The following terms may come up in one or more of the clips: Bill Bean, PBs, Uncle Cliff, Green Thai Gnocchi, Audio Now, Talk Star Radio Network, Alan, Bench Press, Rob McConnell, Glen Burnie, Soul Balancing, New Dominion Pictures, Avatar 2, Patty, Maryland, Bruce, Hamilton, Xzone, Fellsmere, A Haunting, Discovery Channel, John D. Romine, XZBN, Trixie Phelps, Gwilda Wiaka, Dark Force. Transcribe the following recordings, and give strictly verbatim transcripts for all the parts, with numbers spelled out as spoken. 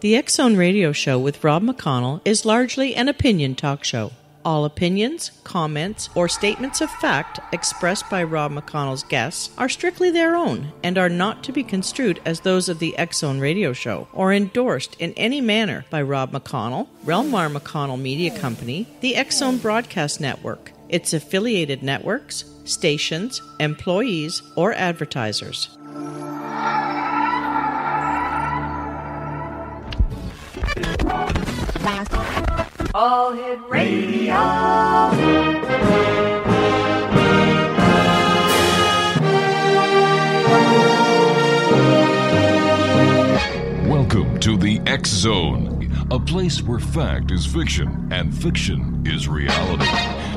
The X-Zone Radio Show with Rob McConnell is largely an opinion talk show. All opinions, comments, or statements of fact expressed by Rob McConnell's guests are strictly their own and are not to be construed as those of the X-Zone Radio Show or endorsed in any manner by Rob McConnell, Relmar McConnell Media Company, the X-Zone Broadcast Network, its affiliated networks, stations, employees, or advertisers. All Hit Radio. Welcome to the X Zone, a place where fact is fiction and fiction is reality.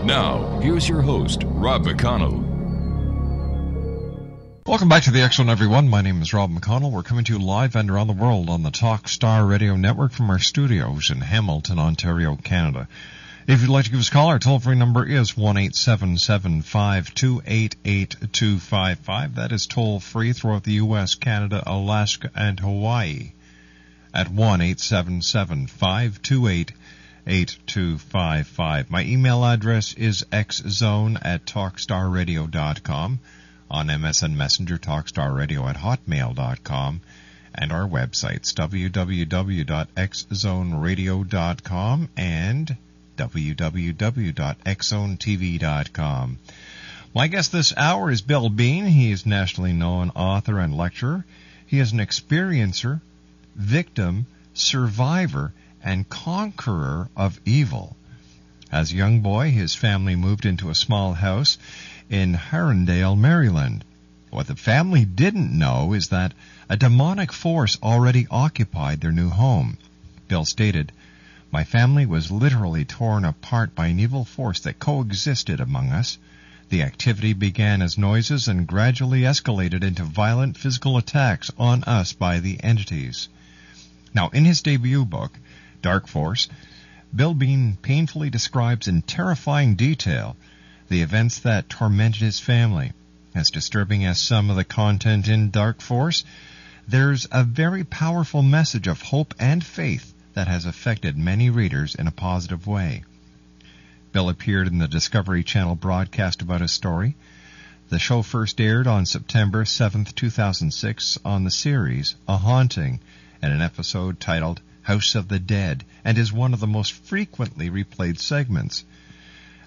Now, here's your host, Rob McConnell. Welcome back to the X Zone, everyone. My name is Rob McConnell. We're coming to you live and around the world on the Talk Star Radio Network from our studios in Hamilton, Ontario, Canada. If you'd like to give us a call, our toll-free number is one eight seven seven, five two eight, eight two five five. That is toll-free throughout the U S, Canada, Alaska, and Hawaii at one eight seven seven, five two eight, eight two five five. My email address is x zone at talk star radio dot com. On M S N Messenger, Talkstar Radio at hotmail dot com, and our websites, w w w dot x zone radio dot com and w w w dot x zone t v dot com. My guest this hour is Bill Bean. He is nationally known author and lecturer. He is an experiencer, victim, survivor, and conqueror of evil. As a young boy, his family moved into a small house in Harundale, Maryland. What the family didn't know is that a demonic force already occupied their new home. Bill stated, "My family was literally torn apart by an evil force that coexisted among us. The activity began as noises and gradually escalated into violent physical attacks on us by the entities." Now, in his debut book, Dark Force, Bill Bean painfully describes in terrifying detail the events that tormented his family. As disturbing as some of the content in Dark Force, there's a very powerful message of hope and faith that has affected many readers in a positive way. Bill appeared in the Discovery Channel broadcast about his story. The show first aired on September seventh, two thousand six on the series A Haunting, in an episode titled House of the Dead, and is one of the most frequently replayed segments.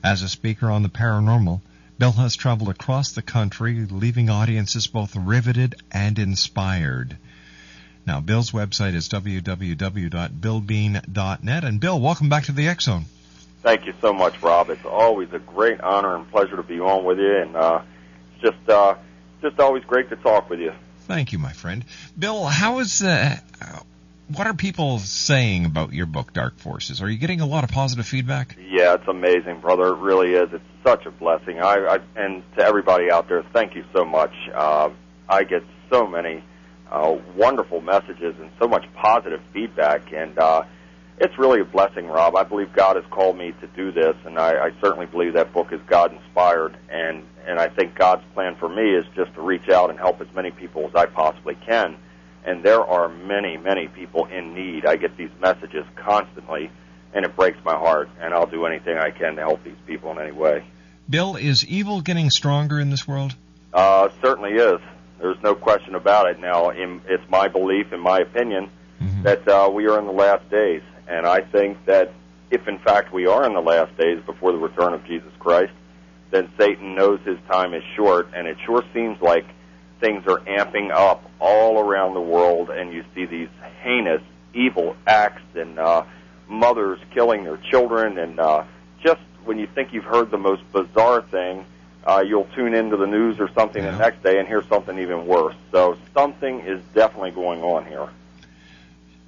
As a speaker on the paranormal, Bill has traveled across the country, leaving audiences both riveted and inspired. Now, Bill's website is w w w dot bill bean dot net. And Bill, welcome back to the X Zone. Thank you so much, Rob. It's always a great honor and pleasure to be on with you, and uh, just uh, just always great to talk with you. Thank you, my friend. Bill, how is uh, what are people saying about your book, Dark Forces? Are you getting a lot of positive feedback? Yeah, it's amazing, brother. It really is. It's such a blessing. I, I and to everybody out there, thank you so much. Uh, I get so many uh, wonderful messages and so much positive feedback, and uh, it's really a blessing, Rob. I believe God has called me to do this, and I, I certainly believe that book is God-inspired, and, and I think God's plan for me is just to reach out and help as many people as I possibly can. And there are many, many people in need. I get these messages constantly, and it breaks my heart, and I'll do anything I can to help these people in any way. Bill, is evil getting stronger in this world? Uh, certainly is. There's no question about it. Now, in, it's my belief, in my opinion, mm-hmm. that uh, we are in the last days. And I think that if, in fact, we are in the last days before the return of Jesus Christ, then Satan knows his time is short, and it sure seems like things are amping up all around the world, and you see these heinous, evil acts and uh, mothers killing their children. And uh, just when you think you've heard the most bizarre thing, uh, you'll tune into the news or something yeah. the next day and hear something even worse. So something is definitely going on here.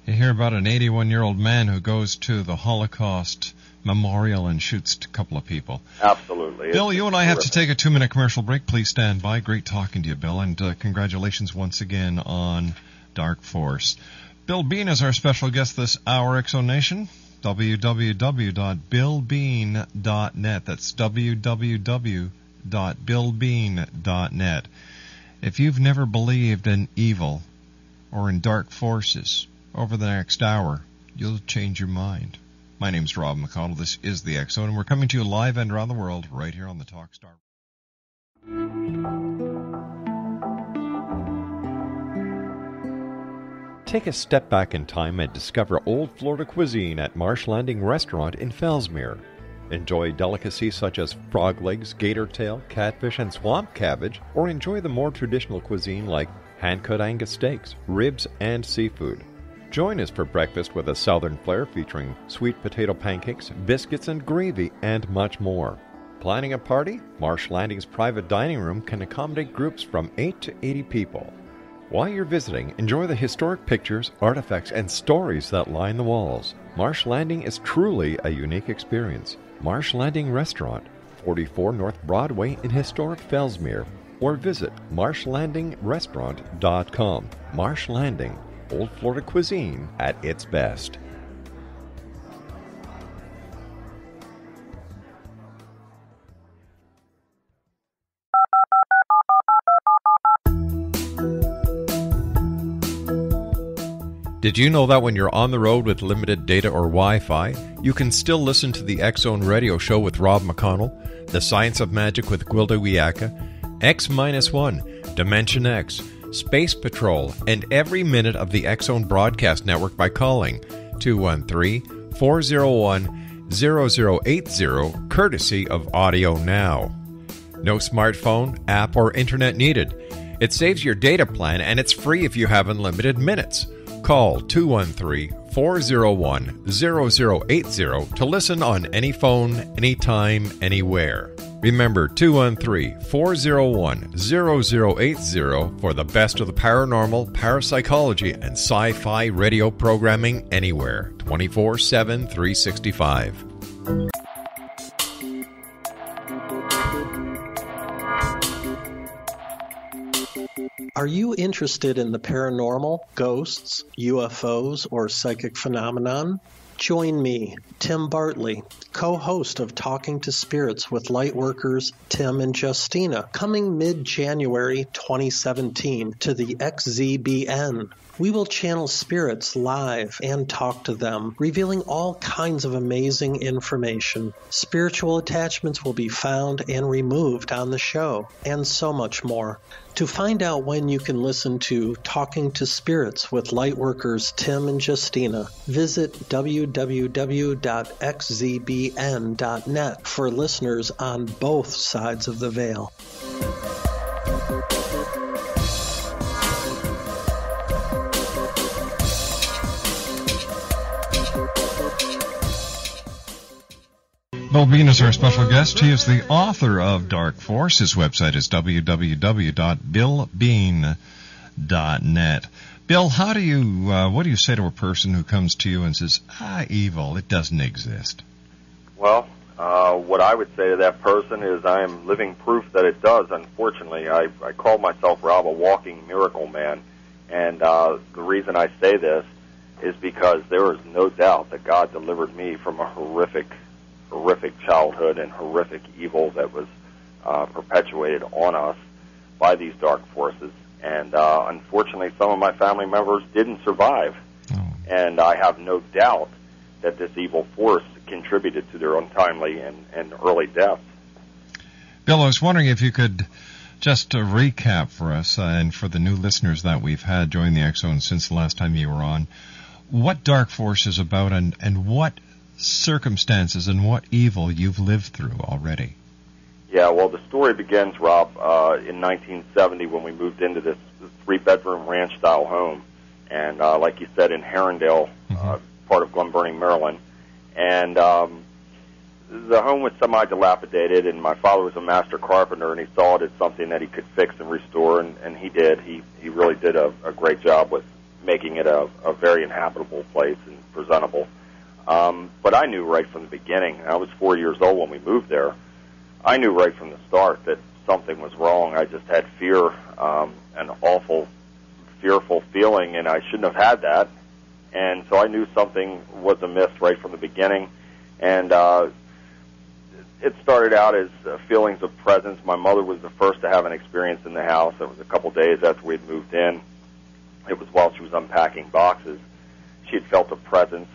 You hear about an eighty-one-year-old man who goes to the Holocaust Memorial and shoots a couple of people. Absolutely. Bill, it's you and I terrific. have to take a two-minute commercial break. Please stand by. Great talking to you, Bill, and uh, congratulations once again on Dark Force. Bill Bean is our special guest this hour, X Zone Nation. w w w dot bill bean dot net. That's w w w dot bill bean dot net. If you've never believed in evil or in dark forces, Over the next hour, you'll change your mind. My name's Rob McConnell. This is the X-Zone, and we're coming to you live and around the world right here on the Talk Star. Take a step back in time and discover old Florida cuisine at Marsh Landing Restaurant in Fellsmere. Enjoy delicacies such as frog legs, gator tail, catfish, and swamp cabbage, or enjoy the more traditional cuisine like hand-cut Angus steaks, ribs, and seafood. Join us for breakfast with a southern flair featuring sweet potato pancakes, biscuits and gravy, and much more. Planning a party? Marsh Landing's private dining room can accommodate groups from eight to eighty people. While you're visiting, enjoy the historic pictures, artifacts, and stories that line the walls. Marsh Landing is truly a unique experience. Marsh Landing Restaurant, forty-four North Broadway in historic Fellsmere, or visit marsh landing restaurant dot com. Marsh Landing, old Florida cuisine at its best. Did you know that when you're on the road with limited data or Wi-Fi, you can still listen to the X-Zone radio show with Rob McConnell, The Science of Magic with Gwilda Wiaka, X one, Dimension X, Space Patrol, and every minute of the X-Zone Broadcast Network by calling two one three, four oh one, zero zero eight zero, courtesy of Audio Now. No smartphone, app, or internet needed. It saves your data plan, and it's free if you have unlimited minutes. Call two one three, four oh one, zero zero eight zero to listen on any phone, anytime, anywhere. Remember two one three, four oh one, zero zero eight zero for the best of the paranormal, parapsychology, and sci-fi radio programming anywhere, twenty-four seven, three sixty-five. Are you interested in the paranormal, ghosts, U F Os, or psychic phenomenon? Join me, Tim Bartley, co-host of Talking to Spirits with Lightworkers Tim and Justina, coming mid January twenty seventeen to the X Z B N. We will channel spirits live and talk to them, revealing all kinds of amazing information. Spiritual attachments will be found and removed on the show, and so much more. To find out when you can listen to Talking to Spirits with Lightworkers Tim and Justina, visit w w w dot x z b n dot net for listeners on both sides of the veil. Bill Bean is our special guest. He is the author of Dark Force. His website is w w w dot bill bean dot net. Bill, how do you, uh, what do you say to a person who comes to you and says, ah, evil, it doesn't exist? Well, uh, what I would say to that person is I am living proof that it does, unfortunately. I, I call myself, Rob, a walking miracle man. And uh, the reason I say this is because there is no doubt that God delivered me from a horrific horrific childhood and horrific evil that was uh, perpetuated on us by these dark forces. And uh, unfortunately, some of my family members didn't survive. Oh. And I have no doubt that this evil force contributed to their untimely and, and early death. Bill, I was wondering if you could just uh, recap for us uh, and for the new listeners that we've had join the X-Zone since the last time you were on, what Dark Force is about and, and what circumstances and what evil you've lived through already. Yeah, well, the story begins, Rob, uh, in nineteen seventy when we moved into this three-bedroom ranch-style home, and uh, like you said, in Harundale, mm-hmm. uh, part of Glen Burnie, Maryland. And um, the home was semi-dilapidated, and my father was a master carpenter, and he saw it as something that he could fix and restore, and, and he did. He, he really did a, a great job with making it a, a very inhabitable place and presentable. Um, but I knew right from the beginning, I was four years old when we moved there, I knew right from the start that something was wrong. I just had fear, um, an awful, fearful feeling, and I shouldn't have had that. And so I knew something was amiss right from the beginning. And uh, it started out as uh, feelings of presence. My mother was the first to have an experience in the house. It was a couple days after we had moved in. It was while she was unpacking boxes. she had felt a presence,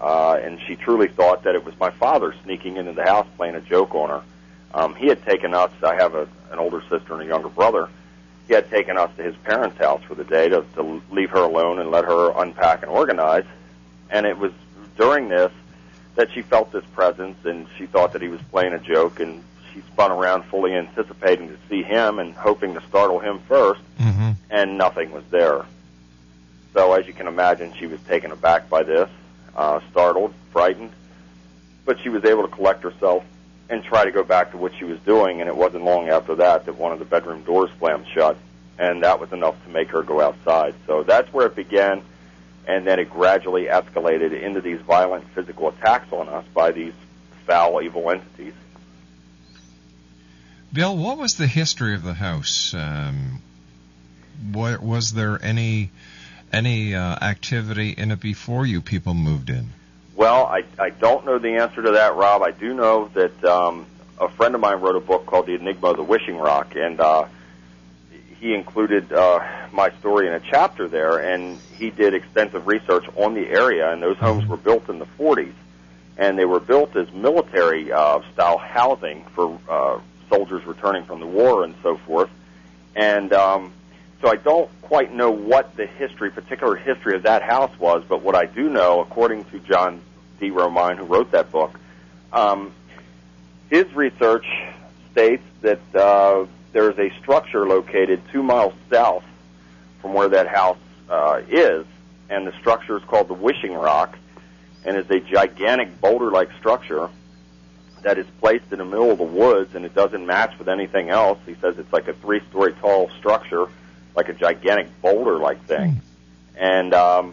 uh, and she truly thought that it was my father sneaking into the house playing a joke on her. Um, he had taken us, I have a, an older sister and a younger brother, he had taken us to his parents' house for the day to, to leave her alone and let her unpack and organize. And it was during this that she felt this presence, and she thought that he was playing a joke, and she spun around fully anticipating to see him and hoping to startle him first, mm-hmm. and nothing was there. So as you can imagine, she was taken aback by this, uh, startled, frightened, but she was able to collect herself and try to go back to what she was doing, and it wasn't long after that that one of the bedroom doors slammed shut, and that was enough to make her go outside. So that's where it began, and then it gradually escalated into these violent physical attacks on us by these foul, evil entities. Bill, what was the history of the house? Um, what, was there any any uh, activity in it before you people moved in? Well, I, I don't know the answer to that, Rob. I do know that um, a friend of mine wrote a book called The Enigma of the Wishing Rock, and uh, he included uh, my story in a chapter there, and he did extensive research on the area, and those homes were built in the forties, and they were built as military-style uh, housing for uh, soldiers returning from the war and so forth, and... Um, So I don't quite know what the history, particular history of that house was, but what I do know, according to John D. Romine, who wrote that book, um, his research states that uh, there is a structure located two miles south from where that house uh, is, and the structure is called the Wishing Rock, and is a gigantic boulder-like structure that is placed in the middle of the woods, and it doesn't match with anything else. He says it's like a three-story tall structure, like a gigantic boulder-like thing. And um,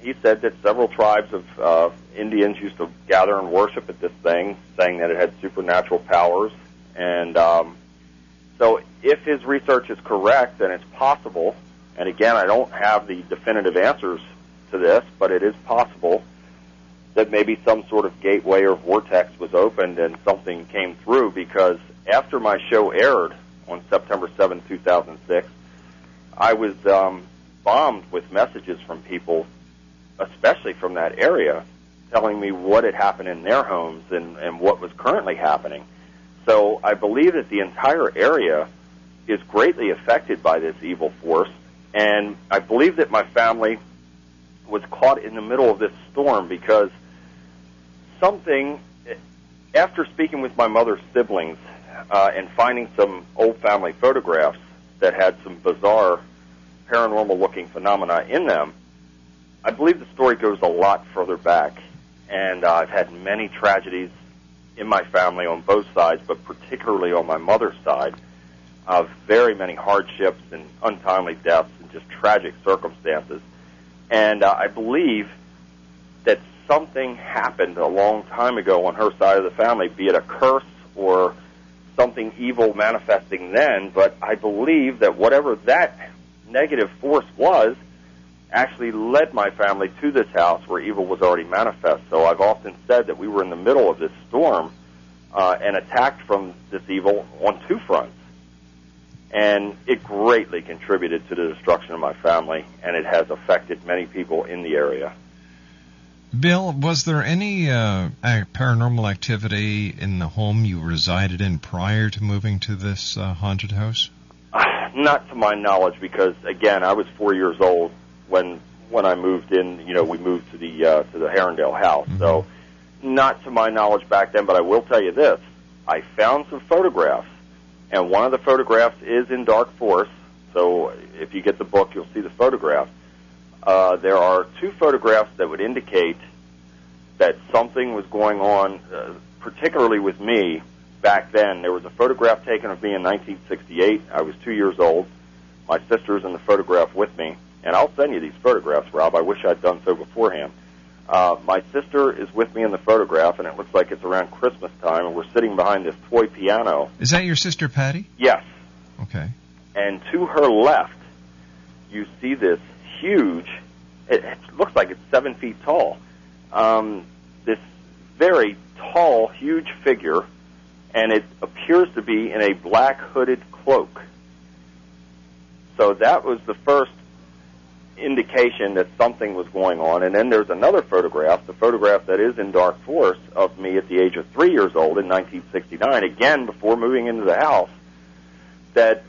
he said that several tribes of uh, Indians used to gather and worship at this thing, saying that it had supernatural powers. And um, so if his research is correct, then it's possible, and again, I don't have the definitive answers to this, but it is possible that maybe some sort of gateway or vortex was opened and something came through, because after my show aired on September seventh, two thousand six, I was um, bombed with messages from people, especially from that area, telling me what had happened in their homes and, and what was currently happening. So I believe that the entire area is greatly affected by this evil force, and I believe that my family was caught in the middle of this storm because something, after speaking with my mother's siblings uh, and finding some old family photographs that had some bizarre paranormal-looking phenomena in them, I believe the story goes a lot further back. And uh, I've had many tragedies in my family on both sides, but particularly on my mother's side, of very many hardships and untimely deaths and just tragic circumstances. And uh, I believe that something happened a long time ago on her side of the family, be it a curse or something evil manifesting then, but I believe that whatever that negative force was actually led my family to this house where evil was already manifest. So I've often said that we were in the middle of this storm uh, and attacked from this evil on two fronts. And it greatly contributed to the destruction of my family, and it has affected many people in the area. Bill, was there any uh, paranormal activity in the home you resided in prior to moving to this uh, haunted house? Uh, not to my knowledge, because again, I was four years old when when I moved in. You know, we moved to the uh, to the Harundale house, mm-hmm. so not to my knowledge back then. But I will tell you this: I found some photographs, and one of the photographs is in Dark Force. So if you get the book, you'll see the photograph. Uh, there are two photographs that would indicate that something was going on, uh, particularly with me back then. There was a photograph taken of me in nineteen sixty-eight. I was two years old. My sister's in the photograph with me. And I'll send you these photographs, Rob. I wish I'd done so beforehand. Uh, my sister is with me in the photograph, and it looks like it's around Christmas time, and we're sitting behind this toy piano. Is that your sister, Patty? Yes. Okay. And to her left, you see this huge, it looks like it's seven feet tall, um, this very tall, huge figure, and it appears to be in a black hooded cloak. So that was the first indication that something was going on. And then there's another photograph, the photograph that is in Dark Force, of me at the age of three years old in nineteen sixty-nine, again before moving into the house, that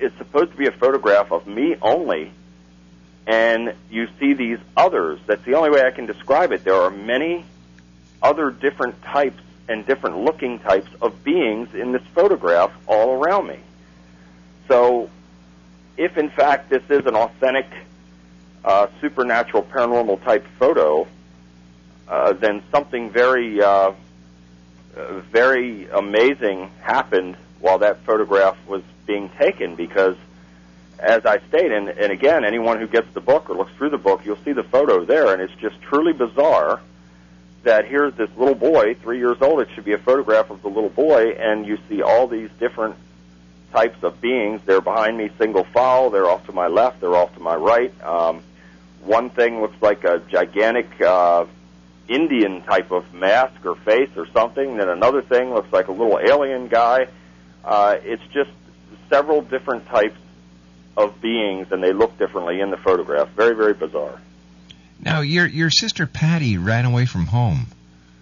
is supposed to be a photograph of me only, and you see these others. That's the only way I can describe it. There are many other different types and different looking types of beings in this photograph all around me. So if, in fact, this is an authentic uh, supernatural paranormal type photo, uh, then something very, uh, very amazing happened while that photograph was being taken, because, as I state, and, and again, anyone who gets the book or looks through the book, you'll see the photo there, and it's just truly bizarre that here's this little boy, three years old, it should be a photograph of the little boy, and you see all these different types of beings. They're behind me single file, they're off to my left, they're off to my right. Um, one thing looks like a gigantic uh, Indian type of mask or face or something, then another thing looks like a little alien guy. Uh, it's just several different types of beings, and they look differently in the photograph. Very, very bizarre. Now, your your sister Patty ran away from home.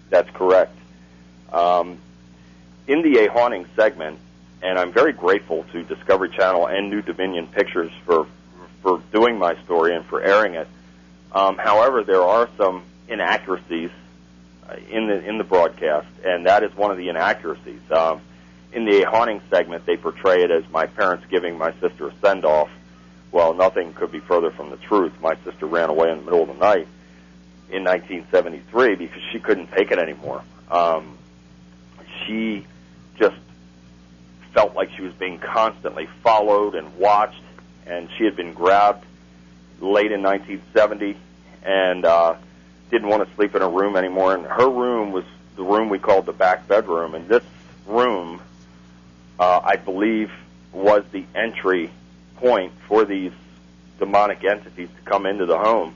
That's correct. Um, in the A Haunting segment, and I'm very grateful to Discovery Channel and New Dominion Pictures for for doing my story and for airing it. Um, however, there are some inaccuracies in the in the broadcast, and that is one of the inaccuracies. Um, In the A Haunting segment, they portray it as my parents giving my sister a send-off. Well, nothing could be further from the truth. My sister ran away in the middle of the night in nineteen seventy-three because she couldn't take it anymore. Um, she just felt like she was being constantly followed and watched, and she had been grabbed late in nineteen seventy and uh, didn't want to sleep in her room anymore. And her room was the room we called the back bedroom, and this room... Uh, I believe, was the entry point for these demonic entities to come into the home,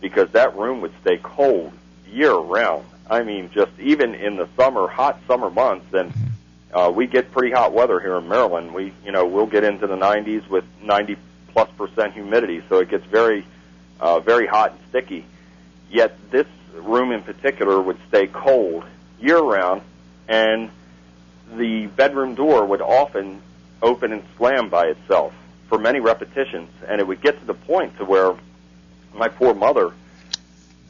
because that room would stay cold year-round. I mean, just even in the summer, hot summer months, and uh, we get pretty hot weather here in Maryland. We, you know, we'll get into the nineties with ninety-plus percent humidity, so it gets very, uh, very hot and sticky. Yet this room in particular would stay cold year-round, and the bedroom door would often open and slam by itself for many repetitions, and it would get to the point to where my poor mother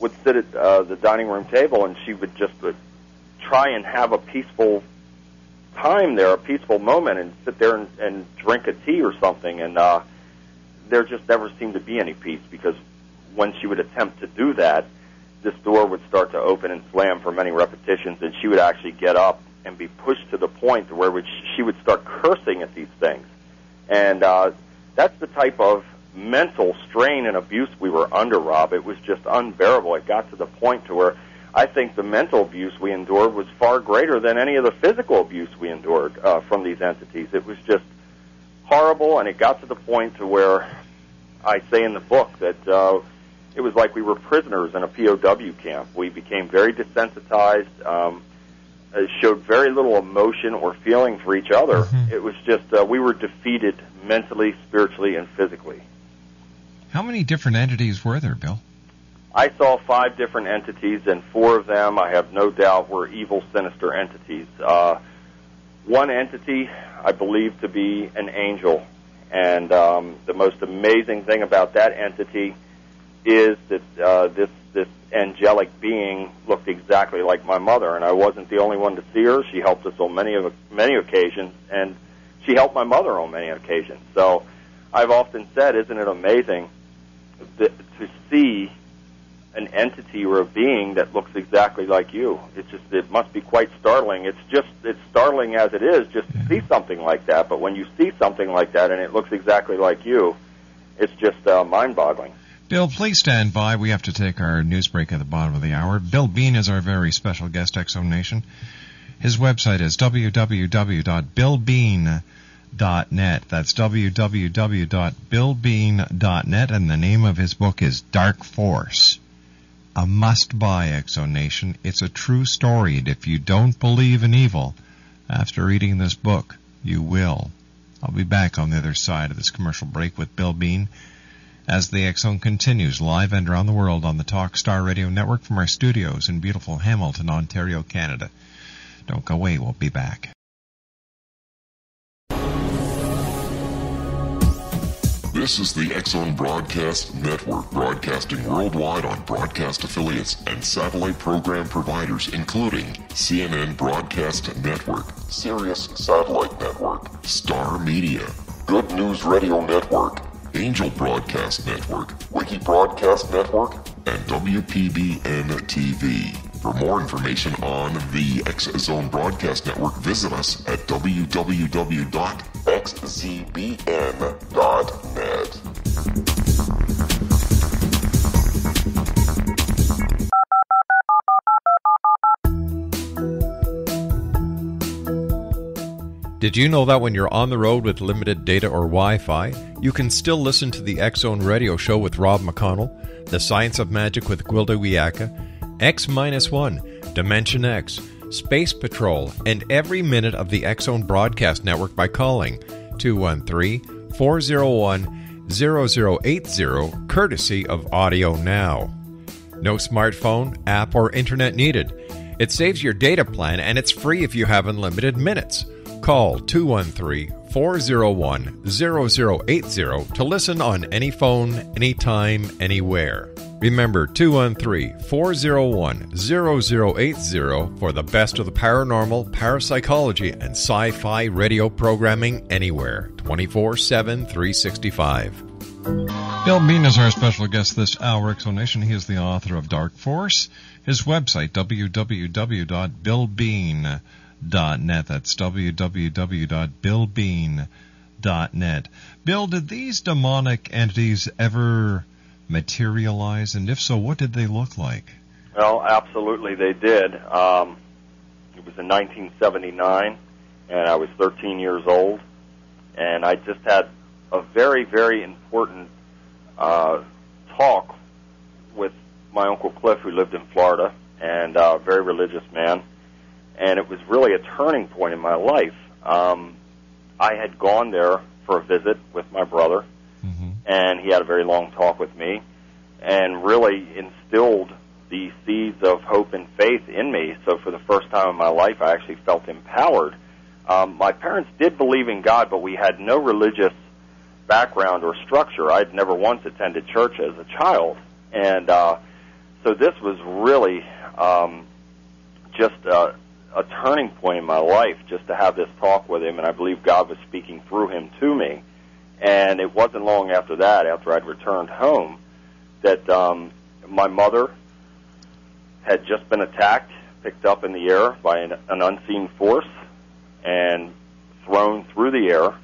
would sit at uh, the dining room table, and she would just uh, try and have a peaceful time there, a peaceful moment, and sit there and, and drink a tea or something, and uh, there just never seemed to be any peace, because when she would attempt to do that, this door would start to open and slam for many repetitions, and she would actually get up and be pushed to the point to where she would start cursing at these things. And uh, that's the type of mental strain and abuse we were under, Rob. It was just unbearable. It got to the point to where I think the mental abuse we endured was far greater than any of the physical abuse we endured uh, from these entities. It was just horrible, and it got to the point to where I say in the book that uh, it was like we were prisoners in a P O W camp. We became very desensitized, um, showed very little emotion or feeling for each other. Mm-hmm. It was just uh, we were defeated mentally, spiritually, and physically. How many different entities were there, Bill? I saw five different entities, and four of them, I have no doubt, were evil, sinister entities. Uh, one entity I believe to be an angel, and um, the most amazing thing about that entity is that uh, this this angelic being looked exactly like my mother, and I wasn't the only one to see her. She helped us on many of many occasions, and she helped my mother on many occasions. So I've often said, isn't it amazing that, to see an entity or a being that looks exactly like you? It's just, it must be quite startling. It's just, it's startling as it is just to see something like that, but when you see something like that and it looks exactly like you, it's just uh, mind-boggling. Bill, please stand by. We have to take our news break at the bottom of the hour. Bill Bean is our very special guest, X-Zone Nation. His website is w w w dot bill bean dot net. That's w w w dot bill bean dot net, and the name of his book is Dark Force. A must-buy, X-Zone Nation. It's a true story, and if you don't believe in evil, after reading this book, you will. I'll be back on the other side of this commercial break with Bill Bean as the X-Zone continues live and around the world on the Talk Star Radio Network from our studios in beautiful Hamilton, Ontario, Canada. Don't go away, we'll be back. This is the X-Zone Broadcast Network, broadcasting worldwide on broadcast affiliates and satellite program providers, including C N N Broadcast Network, Sirius Satellite Network, Star Media, Good News Radio Network, Angel Broadcast Network, Wiki Broadcast Network, and W P B N T V. For more information on the X-Zone Broadcast Network, visit us at w w w dot x z b n dot net. Did you know that when you're on the road with limited data or Wi-Fi, you can still listen to the X-Zone Radio Show with Rob McConnell, The Science of Magic with Gwilda Wiaka, X one, Dimension X, Space Patrol, and every minute of the X-Zone Broadcast Network by calling two one three, four oh one, zero zero eight zero, courtesy of Audio Now. No smartphone, app, or internet needed. It saves your data plan, and it's free if you have unlimited minutes. Call two one three, four oh one, zero zero eight zero to listen on any phone, anytime, anywhere. Remember two one three, four oh one, zero zero eight zero for the best of the paranormal, parapsychology, and sci-fi radio programming anywhere, twenty-four seven, three sixty-five. Bill Bean is our special guest this hour, X-Zone. He is the author of Dark Force. His website, w w w dot bill bean dot net. That's w w w dot bill bean dot net. Bill, did these demonic entities ever materialize, and if so, what did they look like? Well, absolutely they did. Um, it was in nineteen seventy-nine, and I was thirteen years old, and I just had a very, very important uh, talk with my Uncle Cliff, who lived in Florida, and a uh, very religious man, and it was really a turning point in my life. Um, I had gone there for a visit with my brother, mm-hmm. and he had a very long talk with me and really instilled the seeds of hope and faith in me. So for the first time in my life, I actually felt empowered. Um, my parents did believe in God, but we had no religious background or structure. I'd never once attended church as a child. And uh, so this was really um, just a, a turning point in my life, just to have this talk with him, and I believe God was speaking through him to me. And it wasn't long after that, after I'd returned home, that um, my mother had just been attacked, picked up in the air by an, an unseen force, and thrown through the air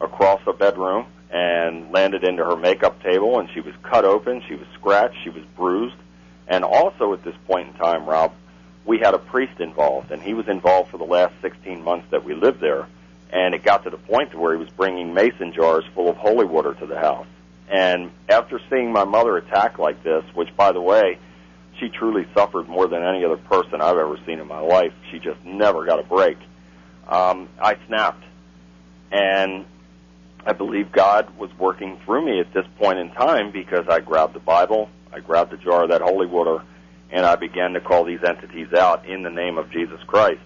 across a bedroom and landed into her makeup table, and she was cut open, she was scratched, she was bruised. And also at this point in time, Rob, we had a priest involved, and he was involved for the last sixteen months that we lived there. And it got to the point where he was bringing mason jars full of holy water to the house. And after seeing my mother attack like this, which, by the way, she truly suffered more than any other person I've ever seen in my life. She just never got a break. Um, I snapped. And I believe God was working through me at this point in time, because I grabbed the Bible, I grabbed the jar of that holy water, and I began to call these entities out in the name of Jesus Christ.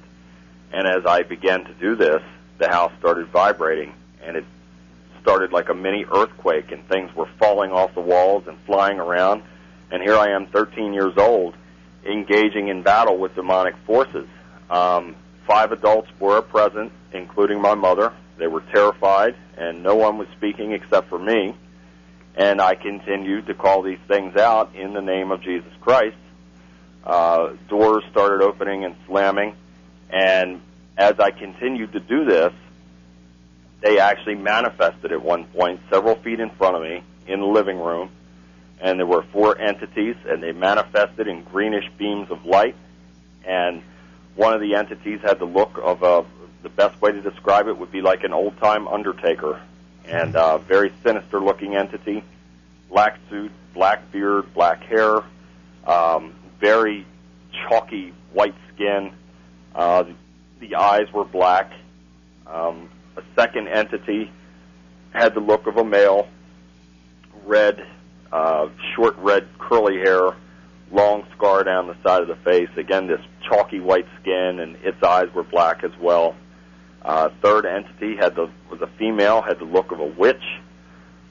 And as I began to do this, the house started vibrating, and it started like a mini earthquake, and things were falling off the walls and flying around. And here I am, thirteen years old, engaging in battle with demonic forces. Um, five adults were present, including my mother. They were terrified, and no one was speaking except for me. And I continued to call these things out in the name of Jesus Christ. Uh, doors started opening and slamming, and as I continued to do this, they actually manifested at one point several feet in front of me in the living room, and there were four entities, and they manifested in greenish beams of light, and one of the entities had the look of a, the best way to describe it would be like an old-time undertaker, and a very sinister-looking entity, black suit, black beard, black hair, um, very chalky white skin, uh, the eyes were black. Um, a second entity had the look of a male, red, uh, short red curly hair, long scar down the side of the face. Again, this chalky white skin, and its eyes were black as well. Uh, third entity had the was a female, had the look of a witch,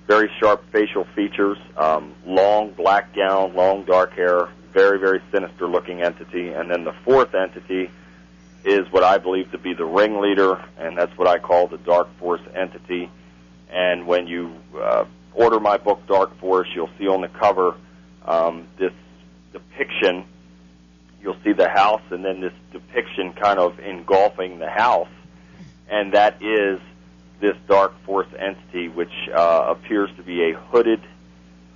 very sharp facial features, um, long black gown, long dark hair, very, very sinister-looking entity. And then the fourth entity is what I believe to be the ringleader, and that's what I call the Dark Force entity. And when you uh, order my book, Dark Force, you'll see on the cover um, this depiction. You'll see the house, and then this depiction kind of engulfing the house, and that is this Dark Force entity, which uh, appears to be a hooded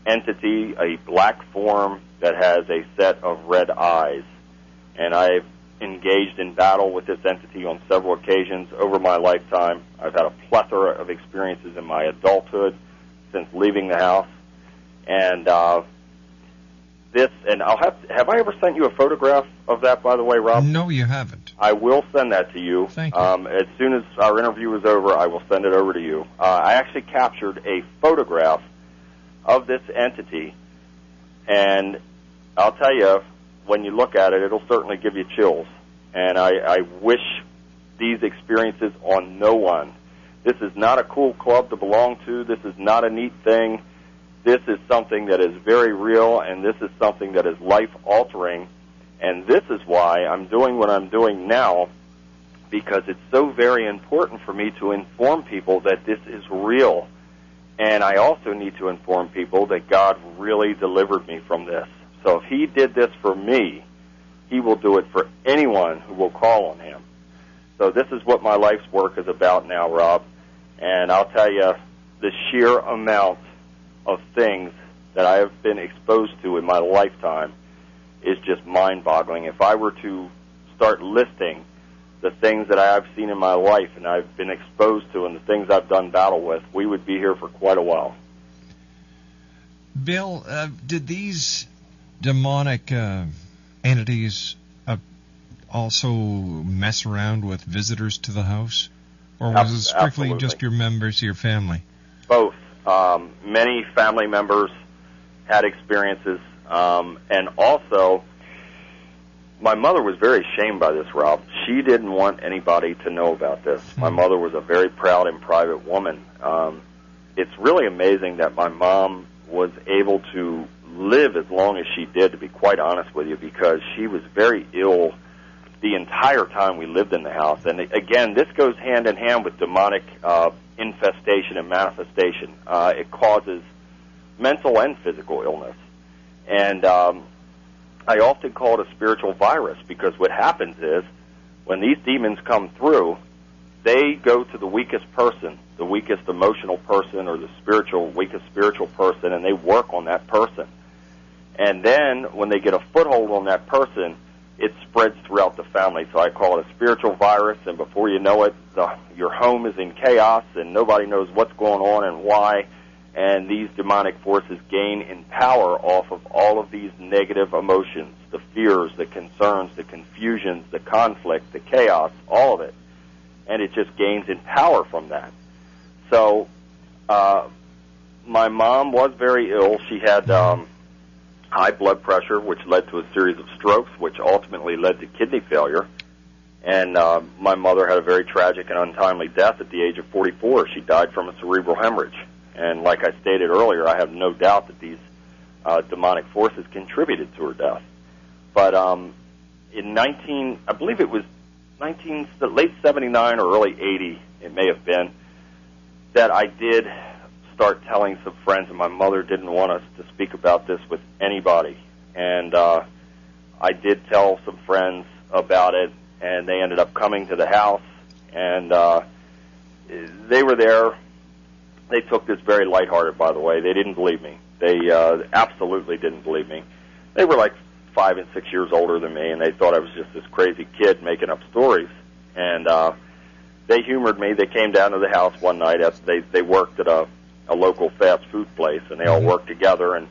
entity, a black form that has a set of red eyes. And I've engaged in battle with this entity on several occasions over my lifetime. I've had a plethora of experiences in my adulthood since leaving the house. And uh, this, and I'll have, to, have I ever sent you a photograph of that, by the way, Rob? No, you haven't. I will send that to you. Thank you. Um, as soon as our interview is over, I will send it over to you. Uh, I actually captured a photograph of this entity, and I'll tell you, when you look at it, it'll certainly give you chills. And I, I wish these experiences on no one. This is not a cool club to belong to. This is not a neat thing. This is something that is very real, and this is something that is life-altering. And this is why I'm doing what I'm doing now, because it's so very important for me to inform people that this is real. And I also need to inform people that God really delivered me from this. So if he did this for me, he will do it for anyone who will call on him. So this is what my life's work is about now, Rob. And I'll tell you, the sheer amount of things that I have been exposed to in my lifetime is just mind-boggling. If I were to start listing the things that I've seen in my life and I've been exposed to and the things I've done battle with, we would be here for quite a while. Bill, uh, did these demonic uh, entities uh, also mess around with visitors to the house? Or was it strictly Absolutely. just your members, your family? Both. Um, many family members had experiences, um, and also my mother was very ashamed by this, Rob. She didn't want anybody to know about this. My mother was a very proud and private woman. Um, it's really amazing that my mom was able to live as long as she did, to be quite honest with you, because she was very ill the entire time we lived in the house. And again, this goes hand in hand with demonic uh, infestation and manifestation. Uh, it causes mental and physical illness. And um, I often call it a spiritual virus, because what happens is when these demons come through, they go to the weakest person, the weakest emotional person or the spiritual weakest spiritual person, and they work on that person. And then when they get a foothold on that person, it spreads throughout the family. So I call it a spiritual virus, and before you know it, the, your home is in chaos, and nobody knows what's going on and why, and these demonic forces gain in power off of all of these negative emotions, the fears, the concerns, the confusions, the conflict, the chaos, all of it. And it just gains in power from that. So uh, my mom was very ill. She had um, high blood pressure, which led to a series of strokes, which ultimately led to kidney failure. And uh, my mother had a very tragic and untimely death at the age of forty-four. She died from a cerebral hemorrhage. And like I stated earlier, I have no doubt that these uh, demonic forces contributed to her death. But um, in nineteen, I believe it was nineteen, late seventy-nine or early eighty, it may have been, that I did start telling some friends, and my mother didn't want us to speak about this with anybody. And uh, I did tell some friends about it, and they ended up coming to the house, and uh, they were there. They took this very lighthearted, by the way. They didn't believe me. They uh, absolutely didn't believe me. They were like five and six years older than me, and they thought I was just this crazy kid making up stories. And uh, they humored me. They came down to the house one night. After they, they worked at a, a local fast food place, and they all worked together. And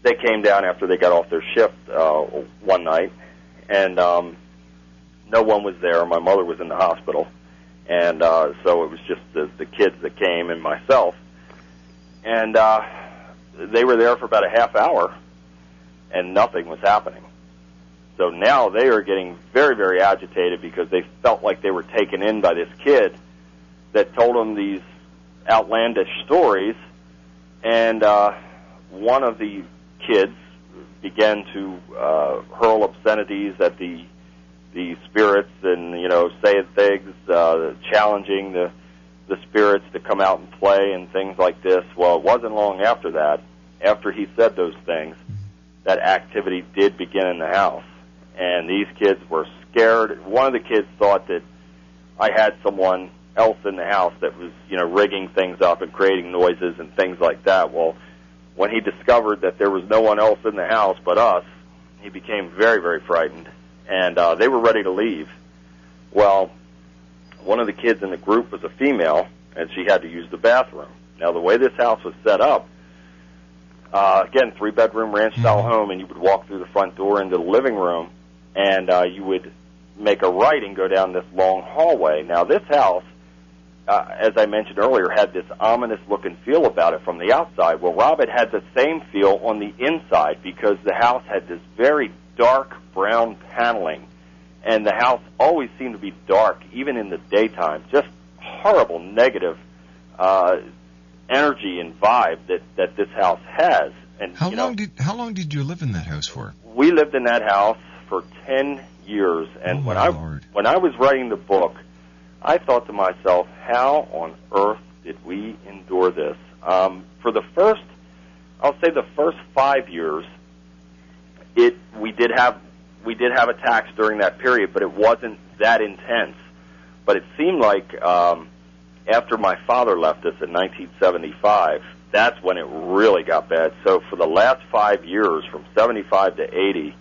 they came down after they got off their shift uh, one night, and um, no one was there. My mother was in the hospital. And uh, so it was just the, the kids that came and myself. And uh, they were there for about a half hour, and nothing was happening. So now they are getting very, very agitated because they felt like they were taken in by this kid that told them these outlandish stories, and uh, one of the kids began to uh, hurl obscenities at the the spirits and, you know, saying things, uh, challenging the the spirits to come out and play and things like this. Well, it wasn't long after that, after he said those things, that activity did begin in the house. And these kids were scared. One of the kids thought that I had someone else in the house that was, you know, rigging things up and creating noises and things like that. Well, when he discovered that there was no one else in the house but us, he became very, very frightened. And uh, they were ready to leave. Well, one of the kids in the group was a female, and she had to use the bathroom. Now, the way this house was set up, uh, again, three-bedroom ranch-style home, and you would walk through the front door into the living room, and uh, you would make a right and go down this long hallway. Now, this house, uh, as I mentioned earlier, had this ominous look and feel about it from the outside. Well, Rob, it had the same feel on the inside because the house had this very dark brown paneling, and the house always seemed to be dark, even in the daytime. Just horrible negative uh, energy and vibe that, that this house has. And how you know, long did how long did you live in that house for? We lived in that house for ten years, and oh, when I Lord. when I was writing the book, I thought to myself, how on earth did we endure this? Um, for the first, I'll say the first five years. It we did have we did have attacks during that period, but it wasn't that intense. But it seemed like um, after my father left us in nineteen seventy-five, that's when it really got bad. So for the last five years, from seventy-five to eighty,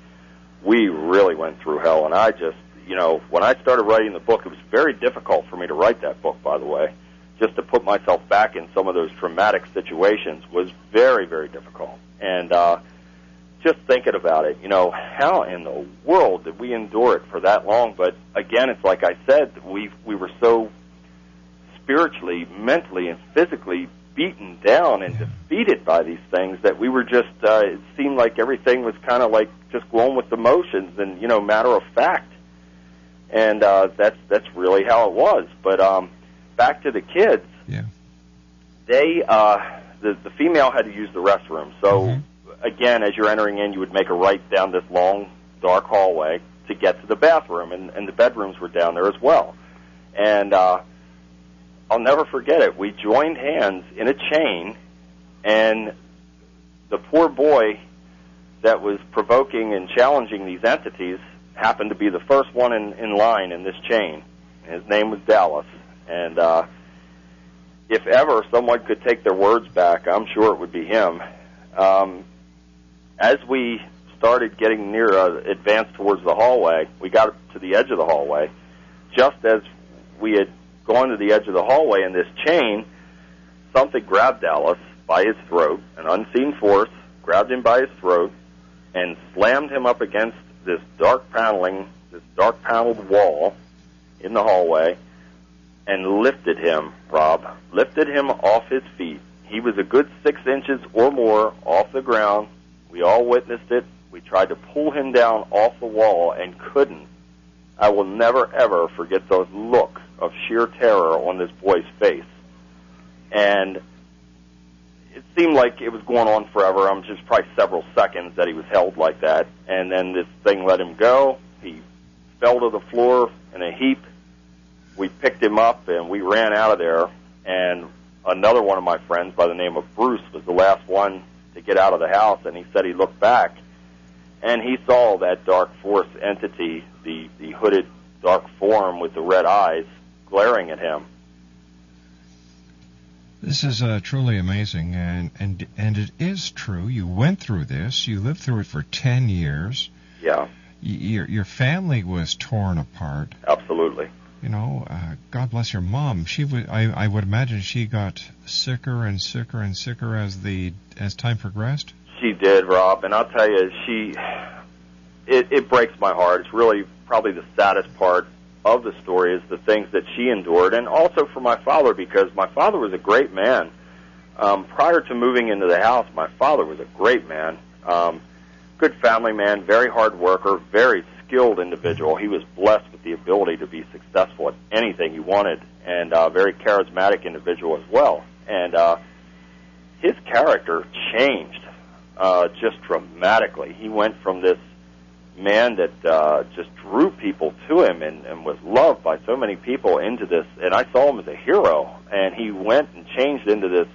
we really went through hell. And I just, you know, when I started writing the book, it was very difficult for me to write that book, by the way. Just to put myself back in some of those traumatic situations was very, very difficult. And uh just thinking about it, you know, how in the world did we endure it for that long? But again, it's like I said, we we were so spiritually, mentally, and physically beaten down and yeah. defeated by these things that we were just, uh, it seemed like everything was kind of like just going with the motions and, you know, matter of fact. And uh, that's that's really how it was. But um, back to the kids, yeah. they, uh, the, the female had to use the restroom, so... Mm-hmm. Again, as you're entering in, you would make a right down this long, dark hallway to get to the bathroom, and, and the bedrooms were down there as well. And uh, I'll never forget it. We joined hands in a chain, and the poor boy that was provoking and challenging these entities happened to be the first one in, in line in this chain. His name was Dallas, and uh, if ever someone could take their words back, I'm sure it would be him. Um As we started getting near, uh, advanced towards the hallway, we got to the edge of the hallway. Just as we had gone to the edge of the hallway in this chain, something grabbed Dallas by his throat, an unseen force, grabbed him by his throat, and slammed him up against this dark paneling, this dark paneled wall in the hallway, and lifted him, Rob, lifted him off his feet. He was a good six inches or more off the ground. We all witnessed it. We tried to pull him down off the wall and couldn't. I will never, ever forget the look of sheer terror on this boy's face. And it seemed like it was going on forever. I'm just probably several seconds that he was held like that. And then this thing let him go. He fell to the floor in a heap. We picked him up, and we ran out of there. And another one of my friends by the name of Bruce was the last one to get out of the house, and he said he looked back, and he saw that dark force entity, the, the hooded dark form with the red eyes, glaring at him. This is uh, truly amazing, and, and and it is true. You went through this. You lived through it for ten years. Yeah. Your, your family was torn apart. Absolutely. You know, uh, God bless your mom. She would, I, I would imagine she got sicker and sicker and sicker as the as time progressed. She did, Rob, and I'll tell you, she it, it breaks my heart. It's really probably the saddest part of the story is the things that she endured, and also for my father, because my father was a great man. Um, prior to moving into the house, my father was a great man, um, good family man, very hard worker, very skilled individual. He was blessed with the ability to be successful at anything he wanted, and a uh, very charismatic individual as well. And uh, his character changed uh, just dramatically. He went from this man that uh, just drew people to him and, and was loved by so many people into this, and I saw him as a hero, and he went and changed into this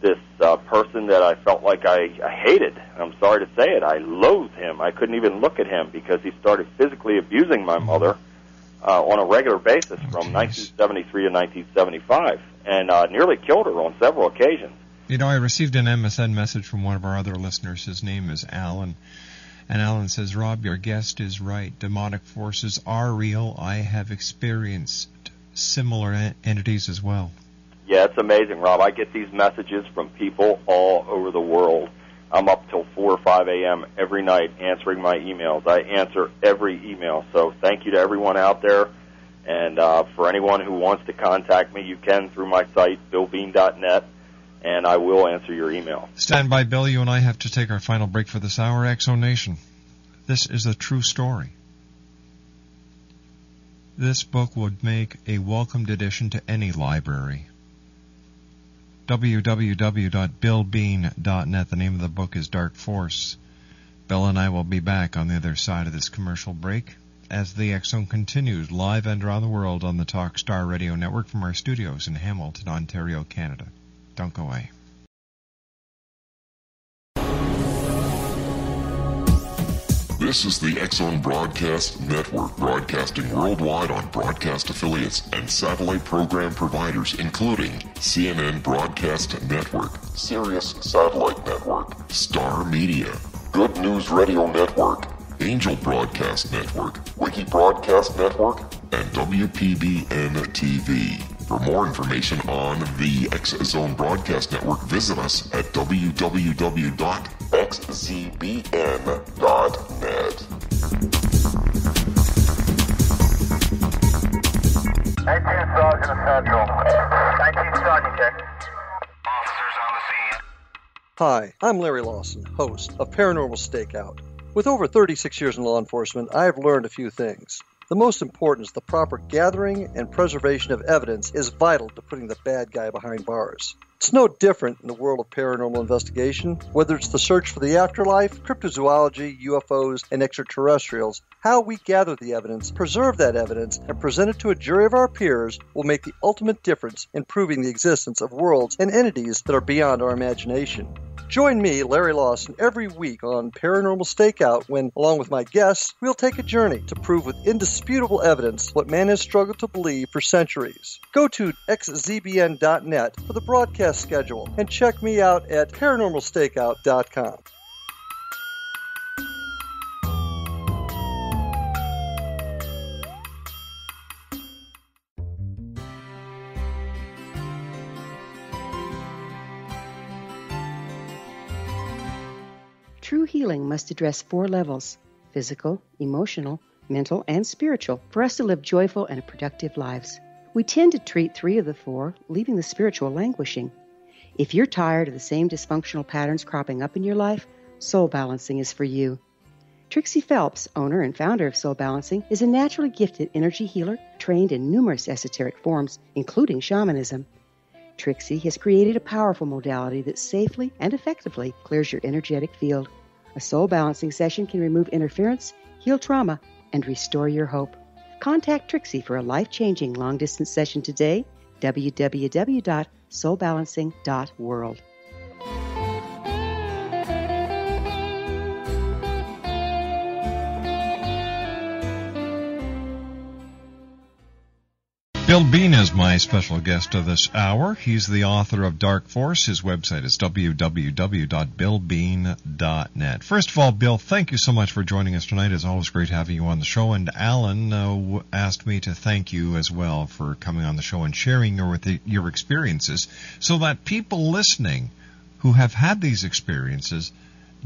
this uh, person that I felt like I, I hated. I'm sorry to say it. I loathed him. I couldn't even look at him because he started physically abusing my mother uh, on a regular basis from nineteen seventy-three to nineteen seventy-five, and uh, nearly killed her on several occasions. You know, I received an M S N message from one of our other listeners. His name is Alan. And Alan says, Rob, your guest is right. Demonic forces are real. I have experienced similar en- entities as well. Yeah, it's amazing, Rob. I get these messages from people all over the world. I'm up till four or five a.m. every night answering my emails. I answer every email. So thank you to everyone out there. And uh, for anyone who wants to contact me, you can through my site, bill bean dot net. And I will answer your email. Stand by, Bill. You and I have to take our final break for this hour. X O Nation, this is a true story. This book would make a welcomed addition to any library. w w w dot bill bean dot net. The name of the book is Dark Force. Bill and I will be back on the other side of this commercial break as the X O continues live and around the world on the Talk Star Radio Network from our studios in Hamilton, Ontario, Canada. Don't go away. This is the X-Zone Broadcast Network, broadcasting worldwide on broadcast affiliates and satellite program providers, including C N N Broadcast Network, Sirius Satellite Network, Star Media, Good News Radio Network, Angel Broadcast Network, Wiki Broadcast Network, and W P B N T V. For more information on the X-Zone Broadcast Network, visit us at w w w dot x z b n dot net. eighteenth Sergeant Central. nineteenth Sergeant check. Officers on the scene. Hi, I'm Larry Lawson, host of Paranormal Stakeout. With over thirty-six years in law enforcement, I have learned a few things. The most important is the proper gathering and preservation of evidence is vital to putting the bad guy behind bars. It's no different in the world of paranormal investigation, whether it's the search for the afterlife, cryptozoology, U F Os, and extraterrestrials. How we gather the evidence, preserve that evidence, and present it to a jury of our peers will make the ultimate difference in proving the existence of worlds and entities that are beyond our imagination. Join me, Larry Lawson, every week on Paranormal Stakeout when, along with my guests, we'll take a journey to prove with indisputable evidence what man has struggled to believe for centuries. Go to x z b n dot net for the broadcast schedule and check me out at paranormal stakeout dot com. True healing must address four levels: physical, emotional, mental, and spiritual, for us to live joyful and productive lives. We tend to treat three of the four, leaving the spiritual languishing. If you're tired of the same dysfunctional patterns cropping up in your life, Soul Balancing is for you. Trixie Phelps, owner and founder of Soul Balancing, is a naturally gifted energy healer trained in numerous esoteric forms, including shamanism. Trixie has created a powerful modality that safely and effectively clears your energetic field. A soul balancing session can remove interference, heal trauma, and restore your hope. Contact Trixie for a life-changing long-distance session today, w w w dot soul balancing dot world. Bill Bean is my special guest of this hour. He's the author of Dark Force. His website is w w w dot bill bean dot net. First of all, Bill, thank you so much for joining us tonight. It's always great having you on the show. And Alan uh, asked me to thank you as well for coming on the show and sharing your, with the, your experiences so that people listening who have had these experiences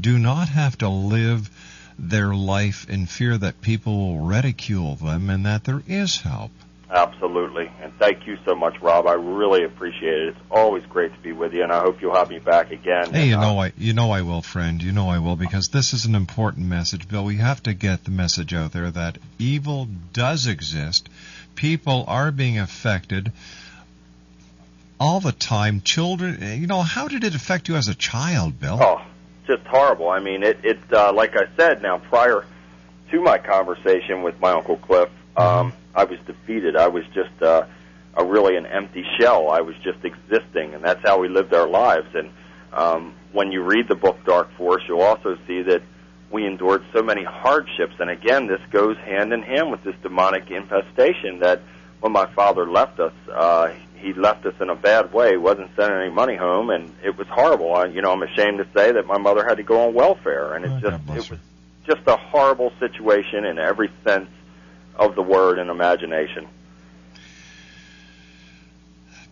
do not have to live their life in fear that people will ridicule them and that there is help. Absolutely. And thank you so much, Rob. I really appreciate it. It's always great to be with you, and I hope you'll have me back again. Hey, you know, I, you know I will, friend. You know I will, because this is an important message, Bill. We have to get the message out there that evil does exist. People are being affected all the time. Children, you know, how did it affect you as a child, Bill? Oh, just horrible. I mean, it, it uh, like I said now, prior to my conversation with my Uncle Cliff, um... Mm-hmm. I was defeated. I was just uh, a really an empty shell. I was just existing, and that's how we lived our lives. And um, when you read the book Dark Force, you'll also see that we endured so many hardships. And again, this goes hand in hand with this demonic infestation that when my father left us, uh, he left us in a bad way, wasn't sending any money home, and it was horrible. I, you know, I'm ashamed to say that my mother had to go on welfare, and it, oh, just, it was just a horrible situation in every sense of the word and imagination.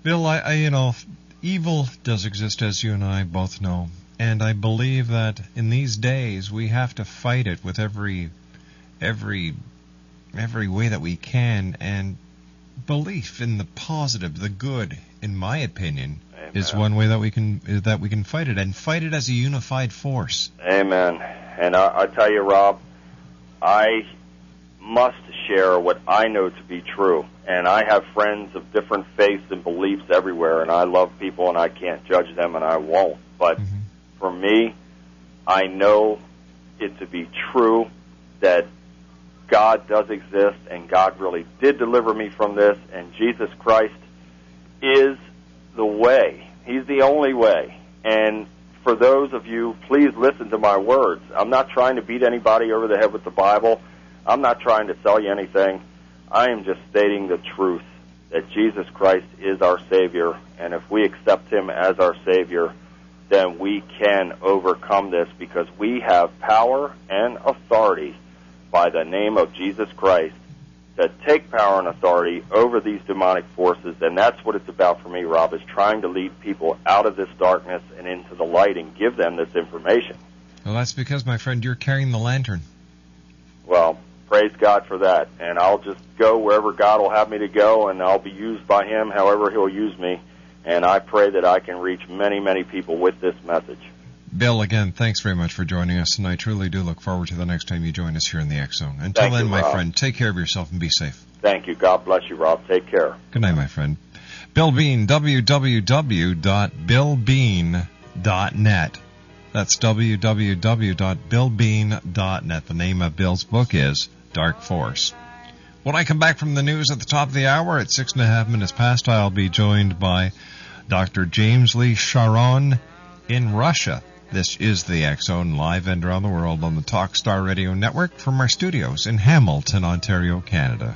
Bill, I, I, you know, evil does exist, as you and I both know, and I believe that in these days we have to fight it with every, every, every way that we can, and belief in the positive, the good, in my opinion, Amen. Is one way that we can that we can fight it, and fight it as a unified force. Amen. And I, I tell you, Rob, I must share what I know to be true, and I have friends of different faiths and beliefs everywhere, and I love people, and I can't judge them, and I won't, but mm-hmm. for me, I know it to be true that God does exist, and God really did deliver me from this, and Jesus Christ is the way. He's the only way. And for those of you, please listen to my words. I'm not trying to beat anybody over the head with the Bible. I'm not trying to sell you anything. I am just stating the truth that Jesus Christ is our Savior, and if we accept Him as our Savior, then we can overcome this because we have power and authority by the name of Jesus Christ to take power and authority over these demonic forces, and that's what it's about for me, Rob, is trying to lead people out of this darkness and into the light and give them this information. Well, that's because, my friend, you're carrying the lantern. Well, praise God for that, and I'll just go wherever God will have me to go, and I'll be used by Him however He'll use me, and I pray that I can reach many, many people with this message. Bill, again, thanks very much for joining us, and I truly do look forward to the next time you join us here in the X-Zone. Until then, my friend, take care of yourself and be safe. Thank you. God bless you, Rob. Take care. Good night, my friend. Bill Bean, w w w dot bill bean dot net. That's w w w dot bill bean dot net. The name of Bill's book is Dark Force. When I come back from the news at the top of the hour at six and a half minutes past, I'll be joined by Doctor James Lee Sharon in Russia. This is the X-Zone live and around the world on the Talk Star Radio Network from our studios in Hamilton, Ontario, Canada.